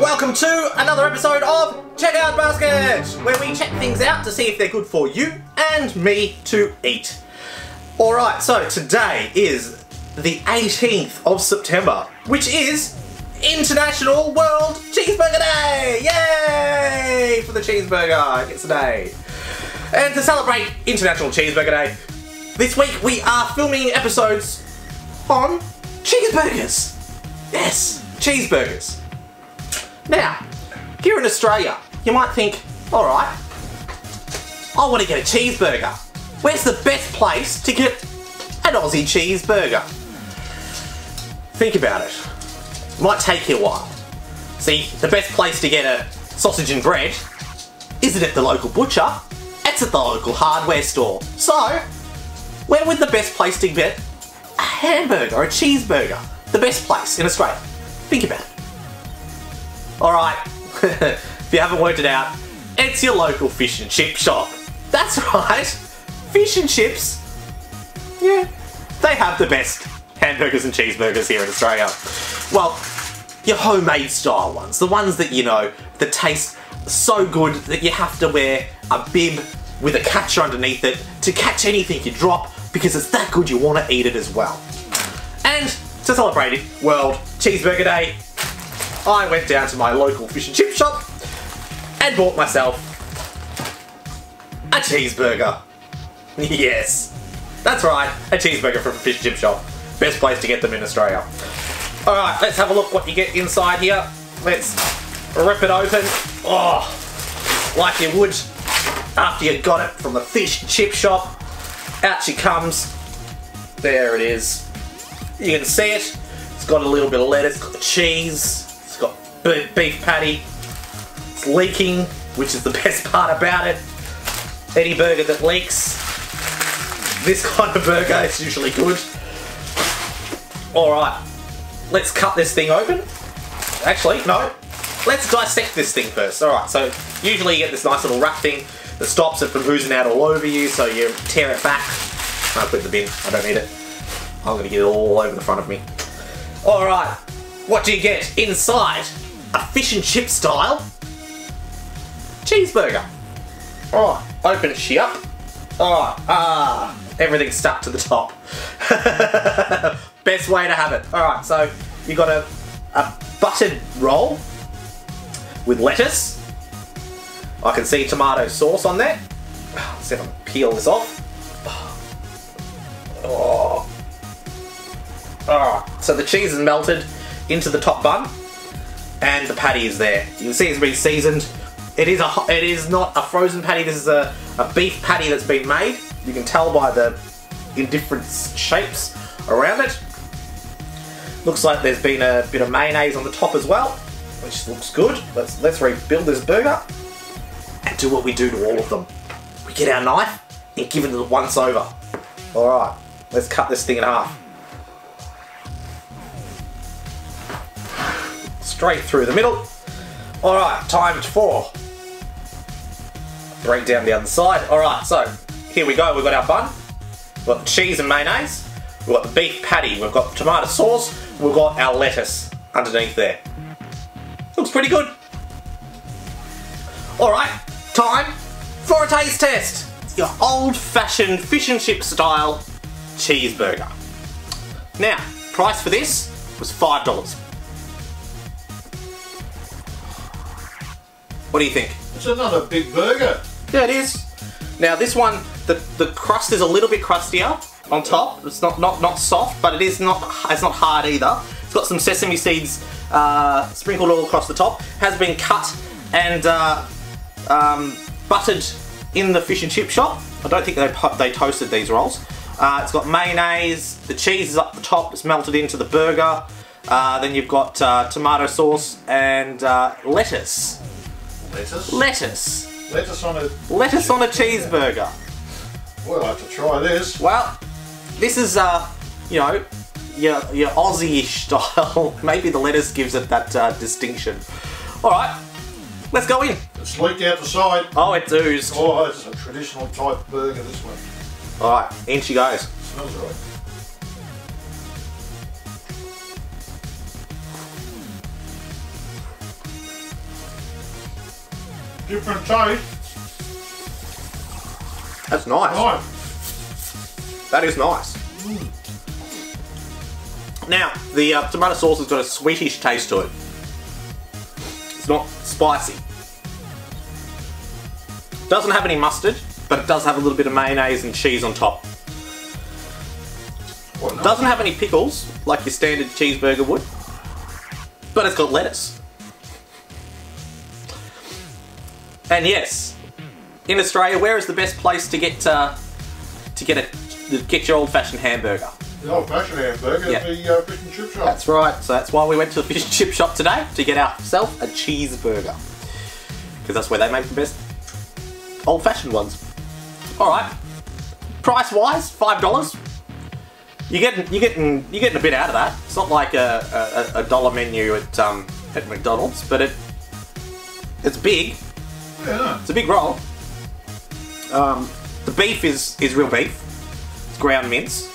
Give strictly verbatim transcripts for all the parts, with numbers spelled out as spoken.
Welcome to another episode of Checkout Basket, where we check things out to see if they're good for you and me to eat. Alright, so today is the eighteenth of September, which is International World Cheeseburger Day! Yay! For the cheeseburger, it's a day. And to celebrate International Cheeseburger Day, this week we are filming episodes on cheeseburgers. Yes, cheeseburgers. Now, here in Australia, you might think, alright, I want to get a cheeseburger. Where's the best place to get an Aussie cheeseburger? Think about it. It might take you a while. See, the best place to get a sausage and bread isn't at the local butcher, it's at the local hardware store. So, where would the best place to get a hamburger or a cheeseburger? The best place in Australia. Think about it. Alright, if you haven't worked it out, it's your local fish and chip shop. That's right, fish and chips, yeah, they have the best hamburgers and cheeseburgers here in Australia. Well, your homemade style ones, the ones that you know, that taste so good that you have to wear a bib with a catcher underneath it to catch anything you drop, because it's that good you want to eat it as well. And to celebrate it, World Cheeseburger Day, I went down to my local fish and chip shop and bought myself a cheeseburger. Yes, that's right, a cheeseburger from a fish and chip shop. Best place to get them in Australia. Alright, let's have a look what you get inside here. Let's rip it open. Oh, like you would after you got it from the fish and chip shop. Out she comes. There it is. You can see it. It's got a little bit of lettuce, got the cheese. It's got beef patty, it's leaking, which is the best part about it. Any burger that leaks, this kind of burger is usually good. Alright, let's cut this thing open. Actually, no, let's dissect this thing first. Alright, so usually you get this nice little wrap thing that stops it from oozing out all over you, so you tear it back. I'll put it in the bin, I don't need it. I'm going to get it all over the front of me. Alright. What do you get inside a fish and chip style cheeseburger? Oh, open she up. Oh, ah, everything's stuck to the top. Best way to have it. Alright, so you got a, a buttered roll with lettuce. I can see tomato sauce on there. Let's see if I can peel this off. Oh. Alright, so the cheese is melted into the top bun, and the patty is there. You can see it's been seasoned. It is a, it is not a frozen patty, this is a, a beef patty that's been made. You can tell by the indifferent shapes around it. Looks like there's been a bit of mayonnaise on the top as well, which looks good. Let's, let's rebuild this burger, and do what we do to all of them. We get our knife, and give it a once over. Alright, let's cut this thing in half. Straight through the middle. Alright, time for break down the other side. Alright, so here we go, we've got our bun, we've got the cheese and mayonnaise, we've got the beef patty, we've got the tomato sauce, we've got our lettuce underneath there. Looks pretty good. Alright, time for a taste test. It's your old-fashioned fish and chip style cheeseburger. Now, price for this was five dollars. What do you think? It's another big burger. Yeah, it is. Now this one, the, the crust is a little bit crustier on top. It's not, not, not soft, but it is not, it's not hard either. It's got some sesame seeds uh, sprinkled all across the top. Has been cut and uh, um, buttered in the fish and chip shop. I don't think they, they toasted these rolls. Uh, it's got mayonnaise, the cheese is up the top, it's melted into the burger. Uh, then you've got uh, tomato sauce and uh, lettuce. Lettuce? Lettuce. Lettuce on a... Lettuce on a cheeseburger. We'll have to try this. Well, this is, uh, you know, your, your Aussie-ish style. Maybe the lettuce gives it that uh, distinction. Alright, let's go in. It's leaked out the side. Oh, it's oozed. Oh, it's a traditional type burger, this one. Alright, in she goes. It smells right. different taste. That's nice. Nice. That is nice. Mm. Now, the uh, tomato sauce has got a sweetish taste to it. It's not spicy. Doesn't have any mustard, but it does have a little bit of mayonnaise and cheese on top. Well, no. Doesn't have any pickles, like your standard cheeseburger would. But it's got lettuce. And yes, in Australia, where is the best place to get uh, to get a to get your old-fashioned hamburger? The old-fashioned hamburger, yeah. The uh, fish and chip shop. That's right. So that's why we went to the fish and chip shop today, to get ourselves a cheeseburger, because that's where they make the best old-fashioned ones. All right, price-wise, five dollars. You getting you getting you getting a bit out of that. It's not like a a, a dollar menu at um, at McDonald's, but it it's big. Yeah. It's a big roll. Um, the beef is, is real beef. It's ground mince.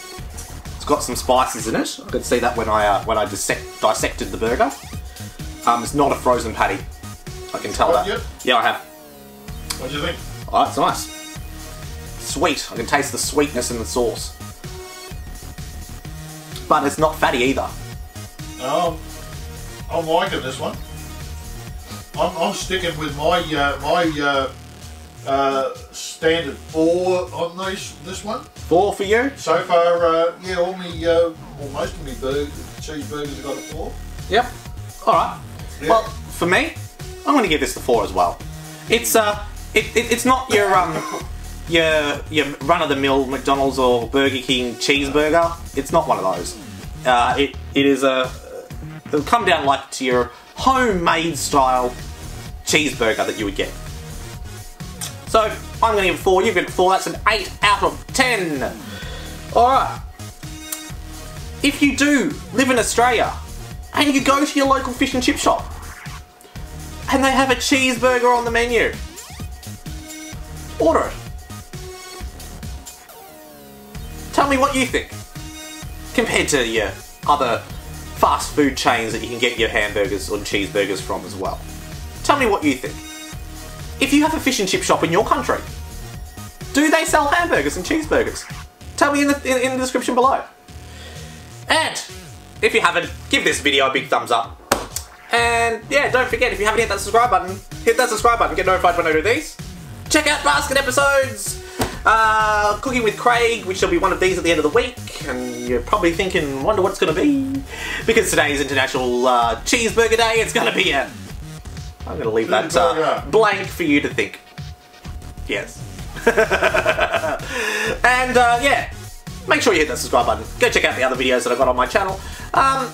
It's got some spices in it. I could see that when I uh, when I dissect, dissected the burger. Um, it's not a frozen patty. I can tell that. Yet? Yeah, I have. What do you think? Oh, it's nice. Sweet. I can taste the sweetness in the sauce. But it's not fatty either. No, I'm liking this one. I'm, I'm sticking with my uh, my uh, uh, standard four on these, this one. Four for you? So far, uh, yeah, all me, uh, well, most of me burger, cheeseburgers have got a four. Yep. All right. Yep. Well, for me, I'm going to give this the four as well. It's uh, it, it it's not your um, your your run of the mill McDonald's or Burger King cheeseburger. It's not one of those. Uh, it it is a it'll come down like to your homemade style cheeseburger that you would get. So I'm going to give it four, you've given it four, that's an eight out of ten. Alright, if you do live in Australia and you go to your local fish and chip shop and they have a cheeseburger on the menu, order it. Tell me what you think compared to your other fast food chains that you can get your hamburgers or cheeseburgers from as well. Tell me what you think. If you have a fish and chip shop in your country, do they sell hamburgers and cheeseburgers? Tell me in the, in, in the description below. And if you haven't, give this video a big thumbs up. And yeah, don't forget, if you haven't hit that subscribe button, hit that subscribe button, get notified when I do these. Check out basket episodes. Uh, Cooking with Craig, which will be one of these at the end of the week, and you're probably thinking, wonder what's going to be, because today is International uh, Cheeseburger Day. It's going to be a... I'm going to leave that uh, blank for you to think. Yes. And uh, yeah, make sure you hit that subscribe button. Go check out the other videos that I've got on my channel. Um,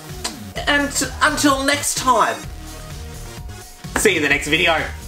and until next time, see you in the next video.